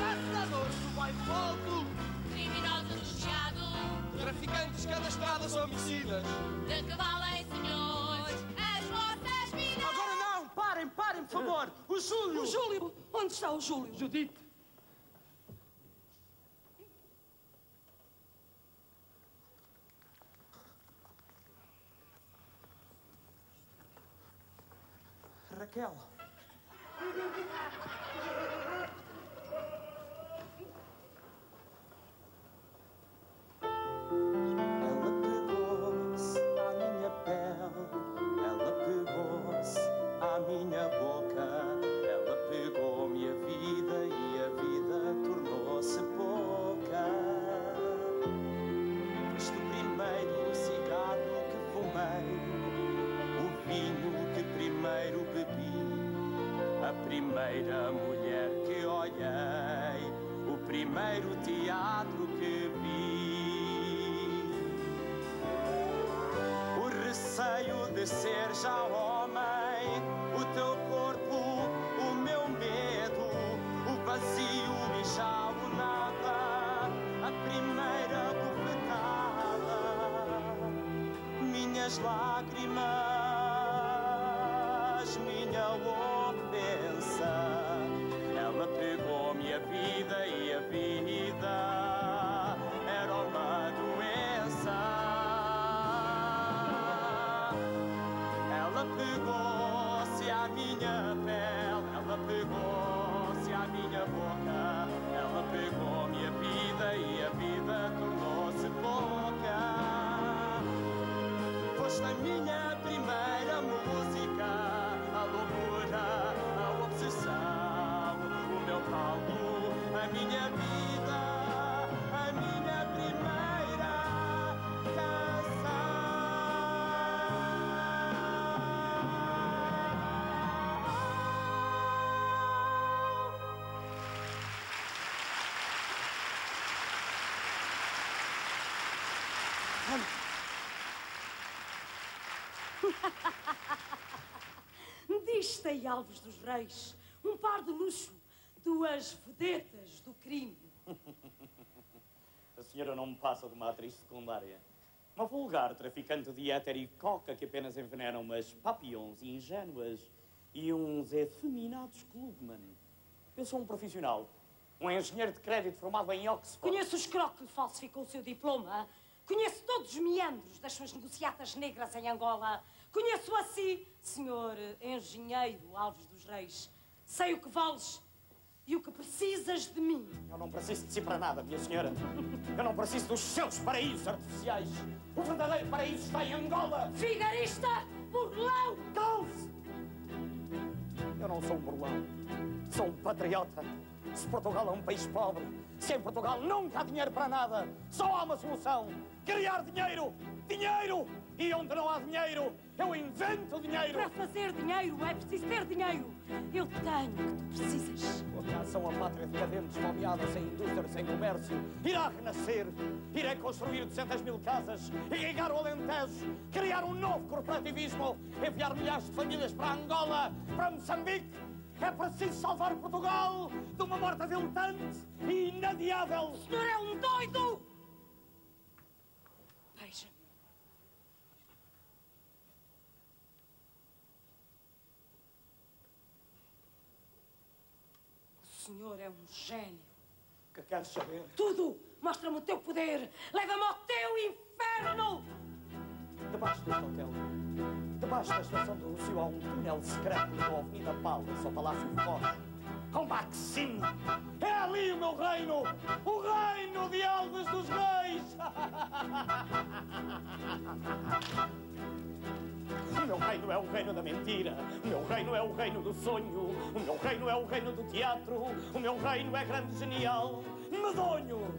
Caçador do bairro alto, criminoso recheado, traficantes cadastrados, homicidas, de que valem, senhores, as vossas vidas. Agora não, parem, por favor. O Júlio! O Júlio! Onde está o Júlio? Judite! Raquel! Distei Alves dos Reis, um par de luxo, duas vedetas do crime. A senhora não me passa de uma atriz secundária. Uma vulgar traficante de éter e coca que apenas envenena umas papiões ingênuas e uns efeminados clubman. Eu sou um profissional, um engenheiro de crédito formado em Oxford. Conheço o escroque que falsificou o seu diploma. Conheço todos os meandros das suas negociatas negras em Angola. Conheço a si, senhor engenheiro Alves dos Reis. Sei o que vales e o que precisas de mim. Eu não preciso de si para nada, minha senhora. Eu não preciso dos seus paraísos artificiais. O verdadeiro paraíso está em Angola. Figarista, burlão! Calce! Eu não sou um burlão. Sou um patriota. Se Portugal é um país pobre, se em Portugal nunca há dinheiro para nada, só há uma solução. Criar dinheiro! Dinheiro! E onde não há dinheiro, eu invento dinheiro! Para fazer dinheiro é preciso ter dinheiro! Eu tenho o que tu precisas! Porque a ação à pátria decadente, esfomeada, sem indústria, sem comércio, irá renascer! Irei construir 200 mil casas, irrigar o Alentejo, criar um novo corporativismo, enviar milhares de famílias para Angola, para Moçambique! É preciso salvar Portugal de uma morte aviltante e inadiável! O senhor é um doido! Beija-me. O senhor é um gênio. O que queres saber? Tudo! Mostra-me o teu poder! Leva-me ao teu inferno! Debaixo deste hotel, debaixo da estação do Rossio, há um túnel secreto da Avenida Palas ao Palácio Rossio. Combaxin! É ali o meu reino! O reino de Alves dos Reis! O meu reino é o reino da mentira, o meu reino é o reino do sonho, o meu reino é o reino do teatro, o meu reino é grande, genial, medonho.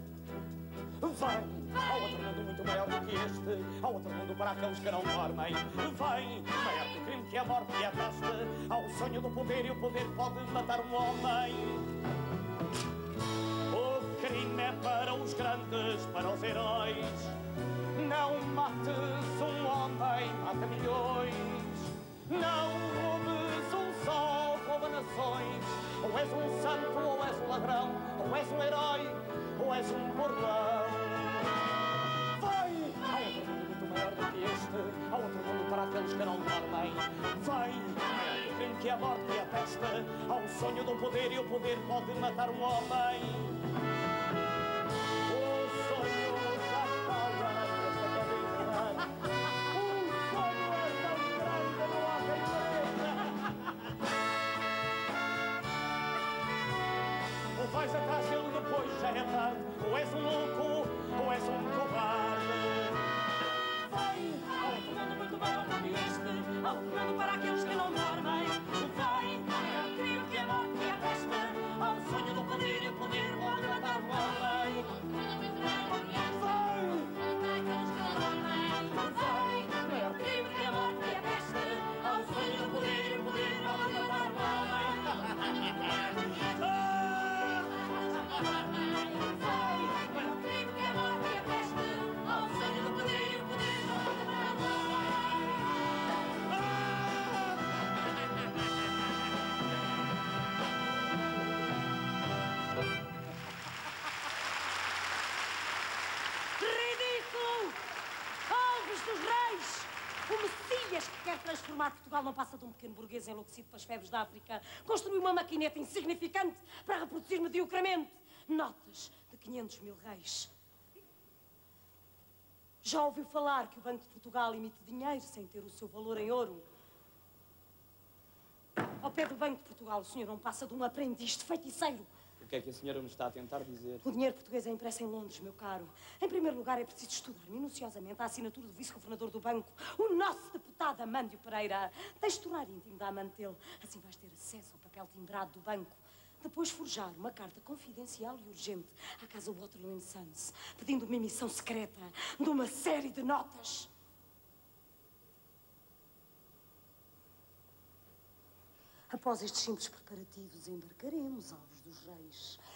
Vem, há outro mundo muito maior do que este, há outro mundo para aqueles que não dormem. Vem, maior que o crime que a morte e a peste, há o sonho do poder e o poder pode matar um homem. O crime é para os grandes, para os heróis. Não mates um homem, mata milhões. Não roubes um sol, rouba nações. Ou és um santo, ou és um ladrão, ou és um herói, ou és um burlão. Vai! Há outro mundo muito maior do que este, há outro mundo para aqueles que não dormem. Vai! Há um crime que é a morte e a peste, há um sonho de um poder e o poder pode matar um homem. Vais atrás dele, depois já é tarde. Ou és um louco, ou és um covarde. Vai, há outro mundo muito maior do que este, há outro mundo para aqueles que não dormem. Vai, há um crime que é a morte e a peste, há um sonho do poder e o poder pode matar o homem. Vai, há um crime que é a morte e a peste, há um sonho do poder e o poder pode matar o homem. Alves dos Reis, o Messias que quer transformar Portugal não passa de um pequeno burguês enlouquecido pelas febres da África. Construiu uma maquineta insignificante para reproduzir mediocramente notas de 500.000 reis. Já ouviu falar que o Banco de Portugal emite dinheiro sem ter o seu valor em ouro? Ao pé do Banco de Portugal, o senhor não passa de um aprendiz de feiticeiro. O que é que a senhora me está a tentar dizer? O dinheiro português é impresso em Londres, meu caro. Em primeiro lugar, é preciso estudar minuciosamente a assinatura do vice-governador do banco, o nosso deputado Amandio Pereira. Tens de tornar íntimo da amante dele. Assim vais ter acesso ao papel timbrado do banco. Depois forjar uma carta confidencial e urgente à Casa Waterloo & Sons, pedindo uma emissão secreta de uma série de notas. Após estes simples preparativos, embarcaremos, Alves dos Reis.